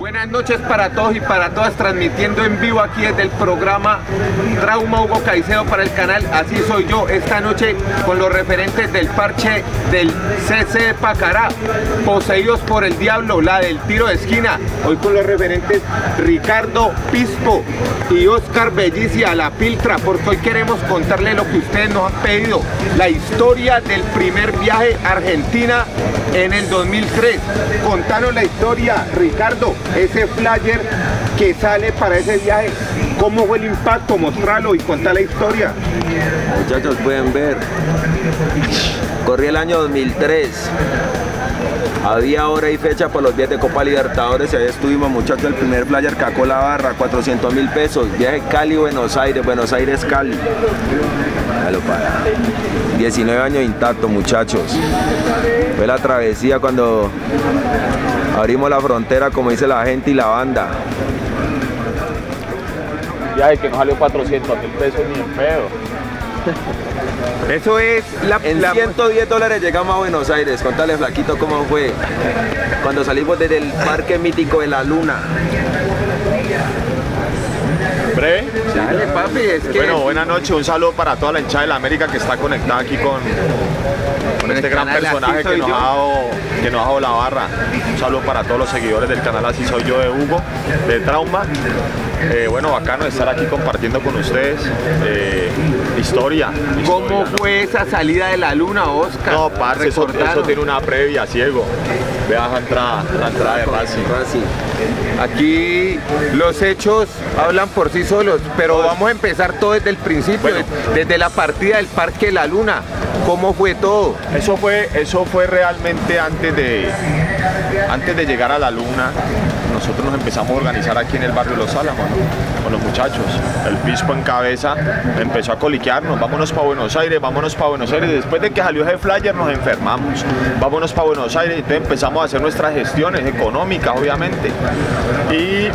Buenas noches para todos y para todas, transmitiendo en vivo aquí desde el programa Trauma Hugo Caicedo para el canal Así Soy Yo, esta noche con los referentes del parche del CC de Pacará, Poseídos por el Diablo, la del tiro de esquina, hoy con los referentes Ricardo Pispo y Oscar Bellicia, La Piltra, porque hoy queremos contarles lo que ustedes nos han pedido, la historia del primer viaje a Argentina en el 2003, contanos la historia, Ricardo, ese flyer que sale para ese viaje, ¿cómo fue el impacto? Mostrarlo y contar la historia. Muchachos, pueden ver, corrí el año 2003, había hora y fecha por los días de Copa Libertadores y ahí estuvimos, muchachos, el primer flyer cacó la barra, 400.000 pesos, viaje Cali, Buenos Aires, Buenos Aires, Cali. 19 años intacto, muchachos. Fue la travesía cuando abrimos la frontera, como dice la gente y la banda. Viaje que no salió 400.000 pesos ni en pedo. Eso es la... En $110 llegamos a Buenos Aires. Contale, flaquito, cómo fue cuando salimos desde el Parque Mítico de la Luna. Breve. Dale, papi, es que... Bueno, buenas noches, un saludo para toda la hinchada de la América que está conectada aquí con este gran personaje que nos ha dado la barra. Un saludo para todos los seguidores del canal Así Soy Yo de Hugo, de Trauma. Bueno, bacano estar aquí compartiendo con ustedes historia. ¿Cómo fue esa salida de la Luna, Oscar? No, parce, eso tiene una previa, ciego. Veas la entrada de Racing. Aquí los hechos hablan por sí solos, pero vamos a empezar todo desde el principio, bueno, desde la partida del Parque de la Luna. ¿Cómo fue todo? Eso fue realmente antes de llegar a la Luna. Nosotros nos empezamos a organizar aquí en el barrio Los Álamos, ¿no? Con los muchachos. El Pispo en cabeza empezó a coliquearnos, vámonos para Buenos Aires. Después de que salió ese flyer nos enfermamos, vámonos para Buenos Aires. Entonces empezamos a hacer nuestras gestiones económicas, obviamente. Y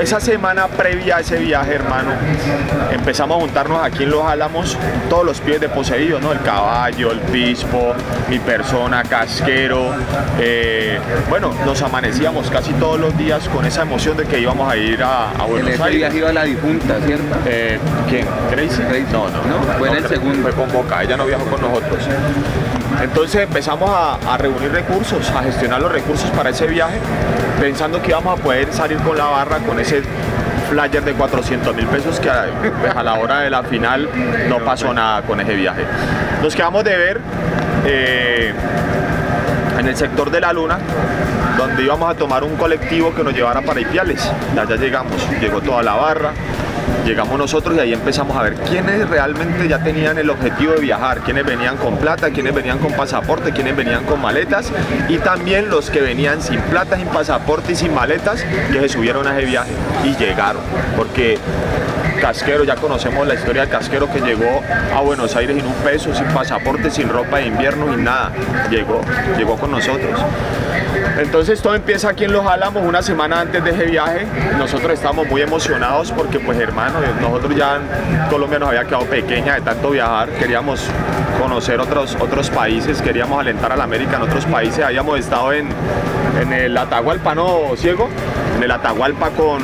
esa semana previa a ese viaje, hermano, empezamos a juntarnos aquí en Los Álamos todos los pies de poseídos, ¿no? El caballo, el Pispo, mi persona, Casquero. Bueno, nos amanecíamos casi todos los días con esa emoción de que íbamos a ir a Buenos Aires. Iba la difunta, ¿cierto? ¿Quién? ¿Tracy? No. Fue en el segundo. Fue con Boca, ella no viajó con nosotros. Entonces empezamos a reunir recursos, a gestionar los recursos para ese viaje, pensando que íbamos a poder salir con la barra con ese flyer de 400.000 pesos que a la hora de la final no pasó nada con ese viaje. Nos quedamos de ver en el sector de la Luna, donde íbamos a tomar un colectivo que nos llevara para Ipiales. De allá llegó toda la barra, llegamos nosotros y ahí empezamos a ver quiénes realmente ya tenían el objetivo de viajar, quiénes venían con plata, quiénes venían con pasaporte, quiénes venían con maletas y también los que venían sin plata, sin pasaporte y sin maletas, que se subieron a ese viaje y llegaron, porque Casquero, ya conocemos la historia de Casquero, que llegó a Buenos Aires sin un peso, sin pasaporte, sin ropa de invierno, sin nada. Llegó con nosotros. Entonces todo empieza aquí en Los Álamos, una semana antes de ese viaje. Nosotros estábamos muy emocionados porque, pues, hermano, nosotros ya en Colombia nos había quedado pequeña de tanto viajar. Queríamos conocer otros países, queríamos alentar a la América en otros países. Habíamos estado en el Atahualpa, ¿no, ciego? En el Atahualpa con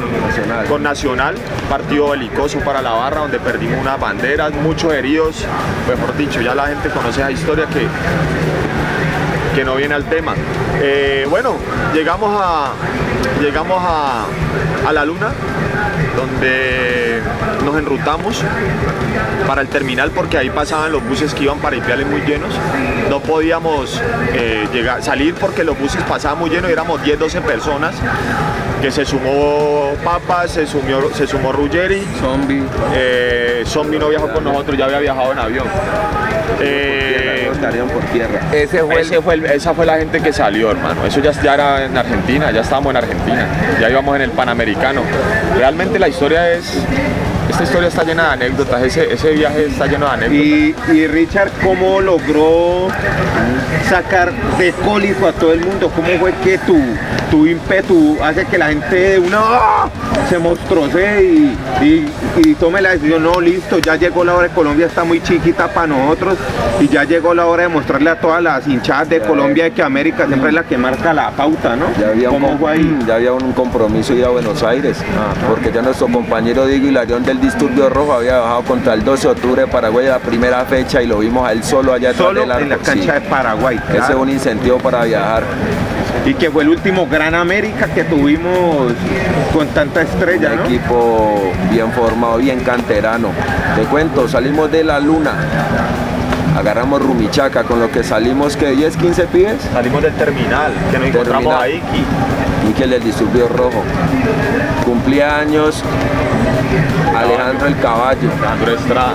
Nacional, partido belicoso para la barra, donde perdimos unas banderas, muchos heridos. Mejor dicho, ya la gente conoce esa historia que no viene al tema. Bueno, llegamos a la Luna, donde nos enrutamos para el terminal porque ahí pasaban los buses que iban para Ipiales muy llenos. No podíamos salir porque los buses pasaban muy llenos, y éramos 10, 12 personas. Que se sumó Papa, se sumó Ruggeri, Zombie no viajó con nosotros, ya había viajado en avión. Por tierra. Esa fue la gente que salió, hermano. Eso ya era en Argentina, ya estábamos en Argentina, ya íbamos en el Panamericano. Realmente la historia es esta historia está llena de anécdotas, ese viaje está lleno de anécdotas. Y Richard, ¿cómo logró sacar de cólico a todo el mundo? ¿Cómo fue que tu ímpetu hace que la gente de una se mostrose y tome la decisión? No, listo, ya llegó la hora de Colombia, está muy chiquita para nosotros y ya llegó la hora de mostrarle a todas las hinchadas de Colombia que América siempre es la que marca la pauta, ¿no? Ya había un compromiso ir a Buenos Aires, porque ya nuestro compañero Diego Hilarión del Disturbio Rojo había bajado contra el 12 de octubre de Paraguay, la primera fecha, y lo vimos a él solo allá en la cancha de Paraguay. Ese es un incentivo para viajar. Y que fue el último Gran América que tuvimos con tanta estrella, ¿no? Un equipo bien formado, bien canterano. Te cuento, salimos de La Luna, agarramos Rumichaca, con lo que salimos, que 10, 15 pibes. Salimos del terminal, que nos encontramos a Iki. Y que le Disturbio Rojo. Cumpleaños Alejandro el Caballo. Alejandro Estrada.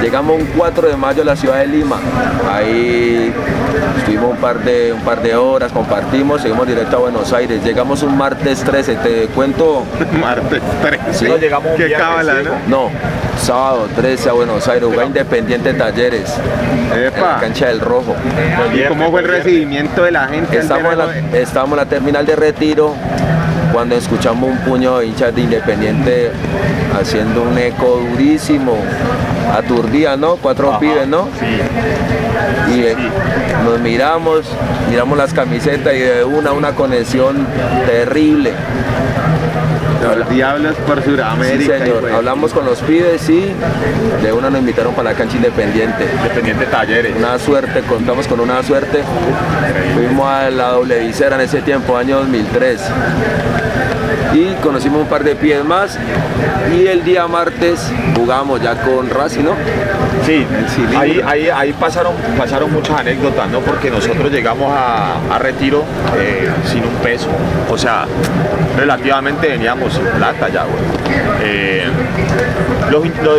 Llegamos un 4 de mayo a la ciudad de Lima. Ahí estuvimos un par de horas, compartimos, seguimos directo a Buenos Aires. Llegamos un martes 13, te cuento. Martes 13. Sí. No, llegamos un viernes, cábala, ¿no? No, sábado 13 a Buenos Aires, jugaba Independiente Talleres. En la cancha del Rojo. ¿Y cómo fue el recibimiento de la gente? Estábamos en la terminal de Retiro cuando escuchamos un puño de hinchas de Independiente haciendo un eco durísimo, aturdía, ¿no? Cuatro pibes, ¿no? Sí. Y nos miramos las camisetas y de una conexión terrible. Los diablos por Sudamérica. Sí, señor. Hablamos con los pibes y de una nos invitaron para la cancha Independiente. Independiente Talleres. Una suerte, contamos con una suerte. Fuimos a la doble visera en ese tiempo, año 2003. Y conocimos un par de pibes más. Y el día martes jugamos ya con Racing, ¿no? Sí, ahí pasaron muchas anécdotas, ¿no? Porque nosotros llegamos a Retiro sin un peso. O sea, relativamente veníamos sin plata ya, güey.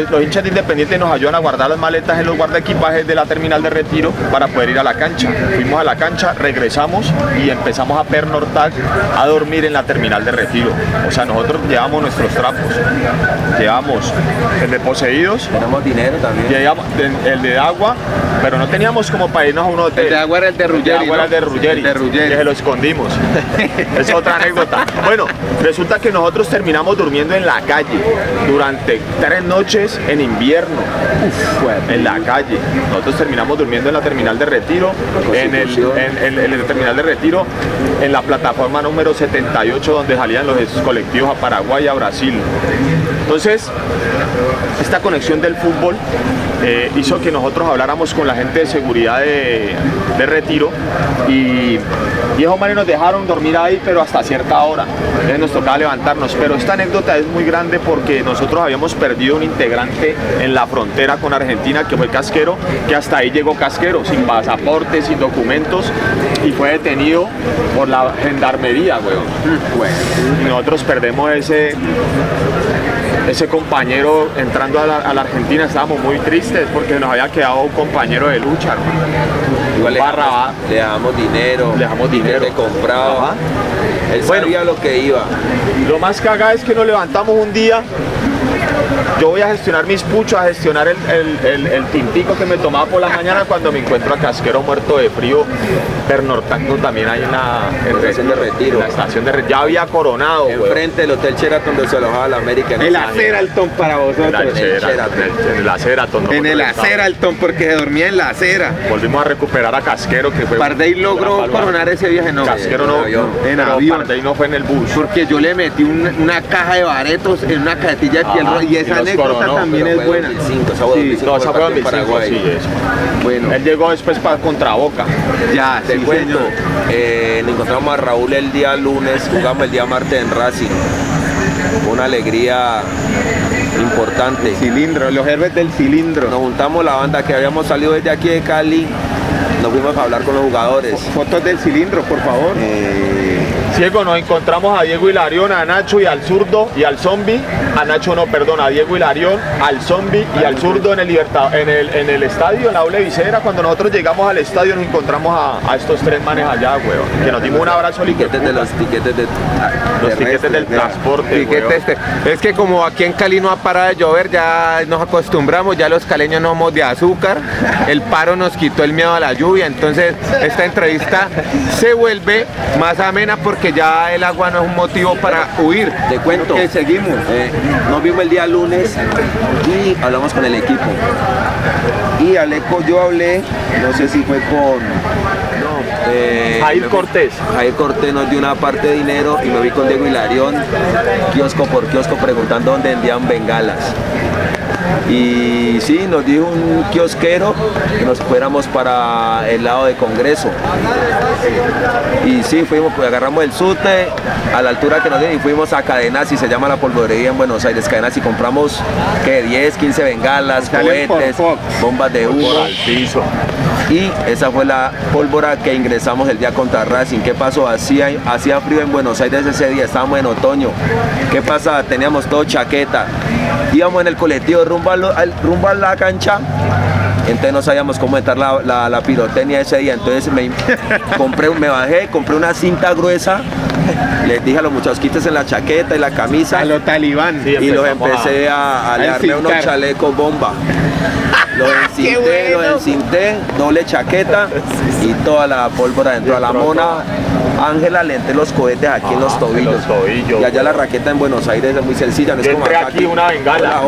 Los hinchas de Independiente nos ayudan a guardar las maletas en los guardaequipajes de la terminal de Retiro para poder ir a la cancha. Fuimos a la cancha, regresamos y empezamos a pernoctar, a dormir en la terminal de Retiro. O sea, nosotros llevamos nuestros trapos, llevamos el de Poseídos, tenemos dinero también, llevamos el de agua, pero no teníamos como para irnos a uno de... El de agua era el de Ruggeri, ¿no? El de Ruggeri. Y se lo escondimos. Es otra anécdota. Bueno, resulta que nosotros terminamos durmiendo en la calle durante 3 noches en invierno. Uf, en la calle. Nosotros terminamos durmiendo en la terminal de Retiro, en el terminal de Retiro, en la plataforma número 78 donde salían los colectivos a Paraguay y a Brasil. Entonces, esta conexión del fútbol hizo que nosotros habláramos con la gente de seguridad de Retiro y esos manes nos dejaron dormir ahí, pero hasta cierta hora. Entonces nos tocaba levantarnos. Pero esta anécdota es muy grande porque nosotros habíamos perdido un integrante en la frontera con Argentina, que fue Casquero, que hasta ahí llegó Casquero, sin pasaporte, sin documentos, y fue detenido por la gendarmería, weón. Y nosotros perdemos ese compañero entrando a la Argentina. Estábamos muy tristes porque nos había quedado un compañero de lucha, igual le dejamos dinero comprado. Él sabía lo que iba. Lo más cagado es que nos levantamos un día. Yo voy a gestionar mis puchos, a gestionar el tintico que me tomaba por la mañana, cuando me encuentro a Casquero muerto de frío, pernoctando también ahí en la estación de Retiro. La estación de Retiro. Ya había coronado. Enfrente del Hotel Sheraton donde se alojaba la América. El Sheraton para vosotros. En el Sheraton, porque se dormía en la acera. Volvimos a recuperar a Casquero, que fue... Pardey logró coronar ese viaje, ¿no? Casquero no, en avión. Pardey no fue en el bus. Porque yo le metí una caja de baretos en una cajetilla de piel roja. Y esa anécdota también es buena. Bueno, él llegó después para contra Boca. Ya, te cuento. Nos encontramos a Raúl el día lunes, jugamos el día martes en Racing. Una alegría importante. Cilindro, los héroes del Cilindro. Nos juntamos la banda que habíamos salido desde aquí de Cali nos fuimos a hablar con los jugadores. Fotos del cilindro, por favor. Ciego, nos encontramos a Diego Hilarión, a Nacho y al zurdo y al zombie. A Nacho no, perdón, a Diego Hilarión, al zombie y al zurdo en el, estadio, en la doble visera. Cuando nosotros llegamos al estadio nos encontramos a estos tres manes allá, huevón, que nos dimos un abrazo. Los tiquetes del transporte. Es que como aquí en Cali no ha parado de llover, ya nos acostumbramos, ya los caleños no somos de azúcar. El paro nos quitó el miedo a la lluvia, entonces esta entrevista se vuelve más amena porque ya el agua no es un motivo para huir. Te cuento que seguimos, nos vimos el día lunes y hablamos con el equipo. Y Aleco, yo hablé, no sé si fue con... Jair Cortés. Jair Cortés nos dio una parte de dinero y me vi con Diego Hilarión, kiosco por kiosco, preguntando dónde envían bengalas. Y sí, nos dijo un kiosquero que nos fuéramos para el lado de Congreso. Y sí, fuimos, pues agarramos el SUTE a la altura que nos dieron y fuimos a Cadenazzi, se llama la polvorería en Buenos Aires, Cadenazzi, compramos que 10, 15 bengalas, cohetes, bombas de humo al piso. Y esa fue la pólvora que ingresamos el día contra Racing. ¿Qué pasó? Hacía frío en Buenos Aires ese día, estábamos en otoño. ¿Qué pasa? Teníamos todo chaqueta. Íbamos en el colectivo rumbo a la cancha. Entonces no sabíamos cómo entrar la pirotecnia ese día. Entonces me bajé, compré una cinta gruesa. Les dije a los muchachos, quítense la chaqueta y la camisa. A los talibán. Sí, y los empecé a darle unos chalecos bomba. Los encinté, doble chaqueta y toda la pólvora dentro de la mona. Ángela, le entré los cohetes aquí en los tobillos. Y allá la raqueta en Buenos Aires es muy sencilla. No es como acá, aquí una bengala.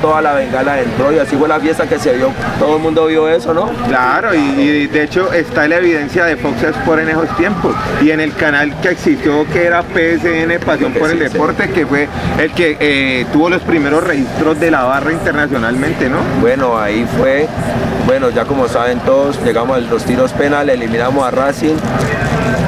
Toda la bengala dentro. Y así fue la fiesta que se vio. Todo el mundo vio eso, ¿no? Claro, y de hecho está la evidencia de Fox Sports en esos tiempos. Y en el canal que existió, que era PSN, Pasión por el Deporte, que fue el que tuvo los primeros registros de la barra internacionalmente, ¿no? Bueno, ahí fue. Bueno, ya como saben todos, llegamos a los tiros penales, eliminamos a Racing.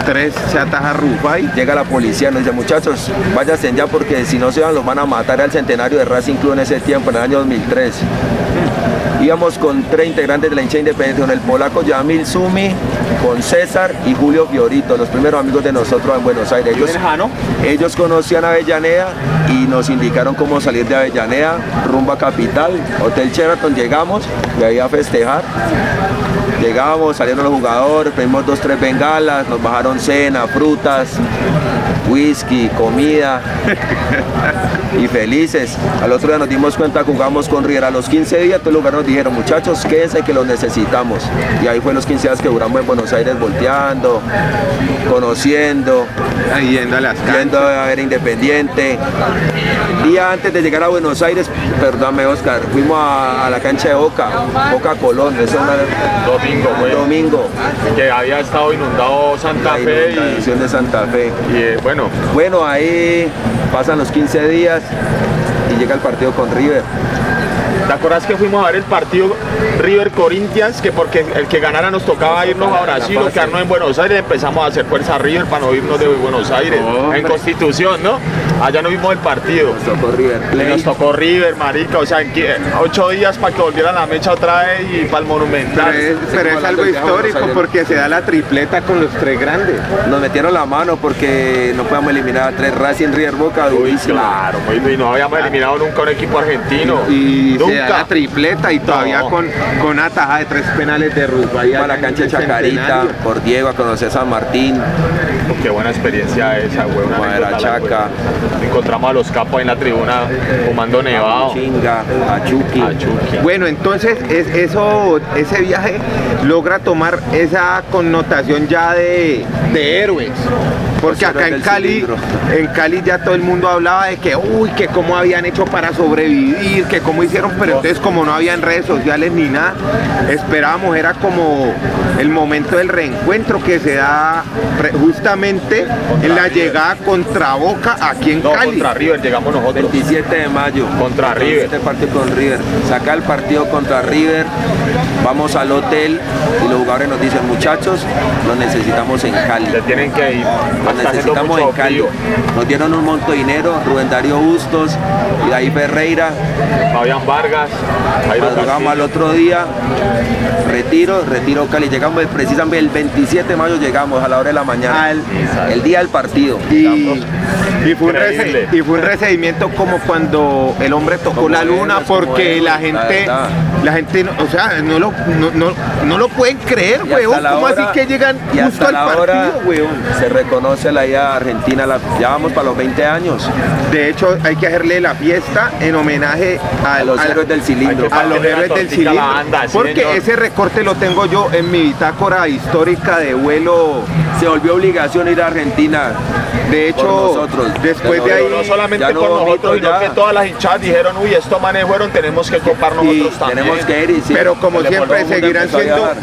3, se ataja Rufay, llega la policía, nos dice, muchachos, váyanse ya porque si no se van los van a matar al centenario de Racing Club en ese tiempo, en el año 2003. Íbamos con 3 integrantes de la hincha independiente, con el polaco Jamil Zumi, con César y Julio Fiorito, los primeros amigos de nosotros en Buenos Aires. Ellos conocían a Avellaneda y nos indicaron cómo salir de Avellaneda, rumbo a Capital, Hotel Sheraton, llegamos y ahí a festejar. Llegamos, salieron los jugadores, pedimos 2, 3 bengalas, nos bajaron cena, frutas, whisky, comida y felices. Al otro día nos dimos cuenta, jugamos con River. A los 15 días todo el lugar nos dijeron, muchachos, quédense que los necesitamos. Y ahí fue los 15 días que duramos en Buenos Aires volteando, conociendo, yendo a ver Independiente. Día antes de llegar a Buenos Aires, perdóname Oscar, fuimos a la cancha de Boca Colón, eso era domingo, que había estado inundado Santa Fe. De Santa Fe. Y bueno, ahí pasan los 15 días y llega el partido con River. ¿Te acuerdas que fuimos a ver el partido River Corinthians? Que porque el que ganara nos tocaba irnos a Brasil o quedarnos en Buenos Aires. Empezamos a hacer fuerza a River para no irnos de Buenos Aires. En Constitución, ¿no? Allá no vimos el partido. Nos tocó River Plate. Nos tocó River, marica. O sea, en 8 días para que volviera la mecha otra vez y para el Monumental. Pero es algo histórico porque se da la tripleta con los 3 grandes. Nos metieron la mano porque no podíamos eliminar a 3 Racing, River, Boca. Uy, claro, y no habíamos eliminado nunca un equipo argentino. La tripleta y todavía con una tajada de 3 penales de Rufay. Para la cancha Chacarita, por Diego, a conocer San Martín. Qué buena experiencia esa, güey. Madera Chaca. Encontramos a los capos en la tribuna fumando nevado. Chinga, a Chucky. Bueno, entonces ese viaje logra tomar esa connotación ya de héroes. Porque acá en Cali ya todo el mundo hablaba de que uy, que cómo habían hecho para sobrevivir, que cómo hicieron, pero entonces como no habían redes sociales ni nada, esperábamos, era como el momento del reencuentro que se da justamente en la llegada contra Boca aquí en Cali. Contra River llegamos nosotros. 27 de mayo. Contra River. Este partido con River. Saca el partido contra River. Vamos al hotel y los jugadores nos dicen, muchachos, los necesitamos en Cali. Se tienen que ir. Los necesitamos en Cali. Frío. Nos dieron un monto de dinero, Rubén Darío Bustos, Idaí Ferreira, Fabián Vargas. Madrugamos al otro día, Retiro Cali. Llegamos precisamente el 27 de mayo, llegamos a la hora de la mañana, el día del partido. Y fue un recibimiento como cuando el hombre tocó como la luna, porque la gente, o sea, no lo pueden creer, huevón. ¿Cómo así que llegan justo al partido, huevón? Se reconoce la idea argentina, ya vamos para los 20 años. De hecho, hay que hacerle la fiesta en homenaje a los héroes del cilindro. A los héroes del cilindro. Porque ese recorte lo tengo yo en mi bitácora histórica de vuelo. Se volvió obligación ir a Argentina. De hecho, nosotros, después de ahí, no solamente por nosotros, sino que todas las hinchadas dijeron, uy, estos manes fueron, tenemos que copar nosotros también. Tenemos que ir, y sí, pero como siempre seguirán siendo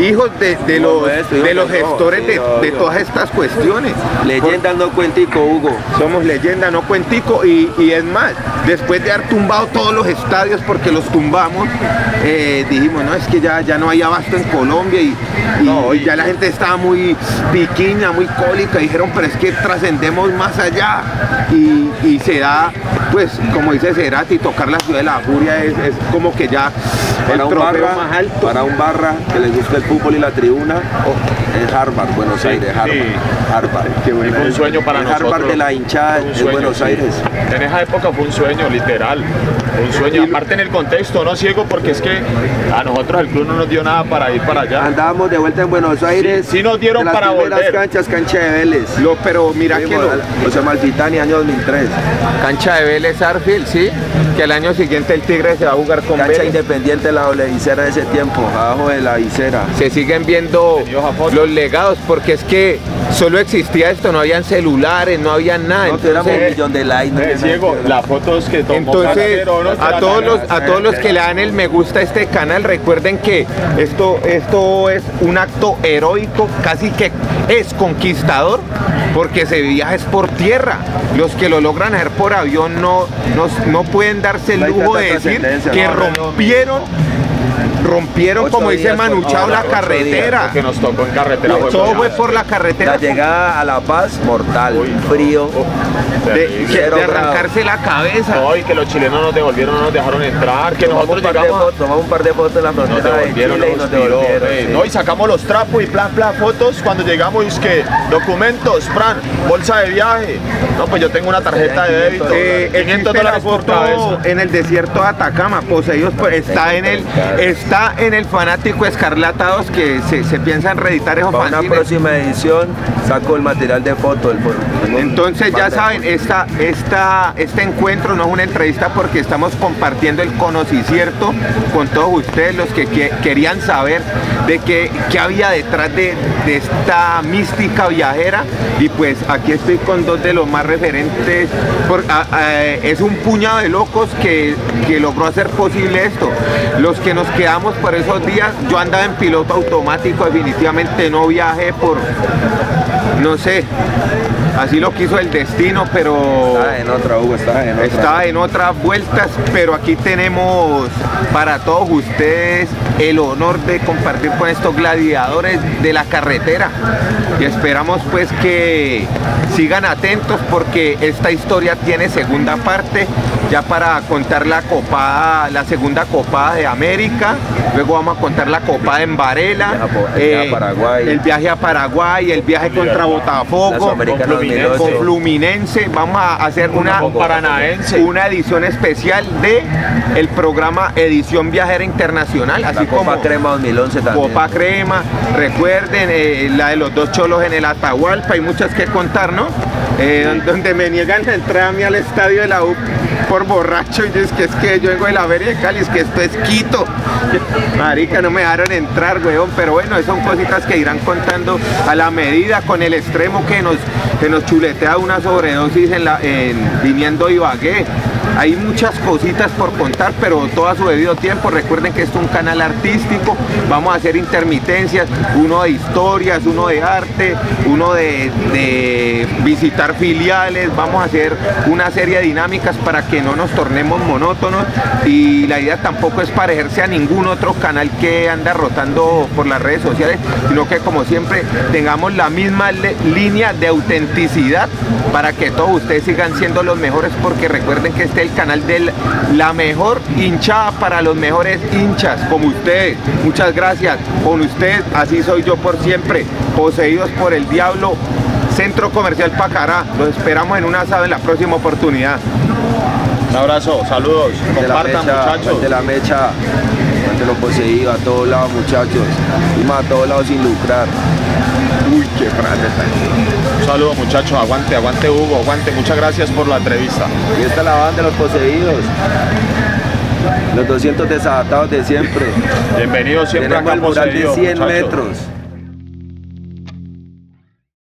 hijos de los gestores de todas estas cuestiones. Leyenda, no cuentico, Hugo. Somos leyenda, no cuentico, y es más, después de haber tumbado todos los estadios, porque los tumbamos, dijimos, no, es que ya no hay abasto en Colombia, y ya la gente estaba muy piquiña, muy cólica, dijeron, pero es que trascendemos más allá, y se da, pues como dice Cerati, tocar la ciudad de la furia es como que ya para un barra más alto, para un barra que les gusta el fútbol y la tribuna, es Harvard, Buenos Aires, Harvard. Qué bueno. Fue un sueño para nosotros. Harvard de la hinchada de Buenos Aires. En esa época fue un sueño, literal. Un sueño, aparte en el contexto, no ciego, porque es que a nosotros el club no nos dio nada para ir para allá. Andábamos de vuelta en Buenos Aires. Sí, sí nos dieron para volver. Cancha de Vélez. Pero mira que José Malfitani, año 2003. Cancha de Vélez, Arfield, sí. Que el año siguiente el Tigre se va a jugar con Vélez. Cancha Independiente, la doble visera de ese tiempo, abajo de la visera. Se siguen viendo los legados, porque es que solo existía esto, no habían celulares, no había nada. No, entonces, un millón de likes. Ciego, las fotos que tomó. Entonces, a todos los que le dan el me gusta a este canal, recuerden que esto es un acto heroico, casi que es conquistador, porque se viaja es por tierra. Los que lo logran hacer por avión no pueden darse el lujo de decir que rompieron, como dice Manu Chao, la carretera. Que nos tocó en carretera. Todo fue por la carretera. La llegada a La Paz, mortal, frío. De arrancarse la cabeza. No, y que los chilenos nos devolvieron, no nos dejaron entrar. Que nosotros llegamos. Tomamos un par de fotos en la frontera de Chile y nos devolvieron. No, y sacamos los trapos y plan, fotos. Cuando llegamos, es que documentos, bolsa de viaje. No, pues yo tengo una tarjeta de débito. $500 por cabeza. En el desierto de Atacama, Poseídos, está en el Fanático Escarlata 2, que se piensa en reeditar esos fanzines. Para una próxima edición saco el material de foto. Entonces ya saben, este encuentro no es una entrevista, porque estamos compartiendo el conocimiento con todos ustedes, los que querían saber de qué había detrás de esta mística viajera, y pues aquí estoy con dos de los más referentes, es un puñado de locos que logró hacer posible esto. Los que nos quedamos por esos días, yo andaba en piloto automático, definitivamente no viajé por, no sé, así lo quiso el destino, pero estaba en otra, Hugo, estaba en otras vueltas, pero aquí tenemos para todos ustedes el honor de compartir con estos gladiadores de la carretera, y esperamos pues que sigan atentos, porque esta historia tiene segunda parte, ya para contar la segunda copada de América, luego vamos a contar la copada en Varela, el viaje a Paraguay, el viaje contra Botafogo, con Fluminense. Vamos a hacer una edición especial de el programa Edición Viajera Internacional, así como Copa Crema 2011 también. Copa Crema, recuerden la de los dos cholos en el Atahualpa, hay muchas que contar, ¿no? Donde me niegan la entrada a mí al estadio de la U por borracho, y es que yo vengo de la Feria de Cali, es que esto es Quito, marica, no me dejaron entrar, weón. Pero bueno, son cositas que irán contando a la medida, con el extremo que nos chuletea una sobredosis viniendo de Ibagué, Hay muchas cositas por contar, pero todo a su debido tiempo. Recuerden que esto es un canal artístico, vamos a hacer intermitencias, uno de historias, uno de arte, uno de visitar filiales, vamos a hacer una serie de dinámicas para que no nos tornemos monótonos, y la idea tampoco es parecerse a ningún otro canal que anda rotando por las redes sociales, sino que como siempre tengamos la misma línea de autenticidad para que todos ustedes sigan siendo los mejores, porque recuerden que este es el canal de la mejor hinchada para los mejores hinchas, como ustedes. Muchas gracias. Con ustedes, Así Soy Yo por siempre. Poseídos por el Diablo, Centro Comercial Pacará. Los esperamos en un asado en la próxima oportunidad. Un abrazo, saludos, compartan muchachos. De la mecha, de los poseídos, a todos lados muchachos, y más a todos lados sin lucrar. Uy, qué frase tan... Un saludo muchachos, aguante, aguante Hugo, aguante, muchas gracias por la entrevista. Y esta es la banda de los poseídos. Los 200 desatados de siempre. Bienvenidos siempre. Tenemos acá el mural de 100 metros.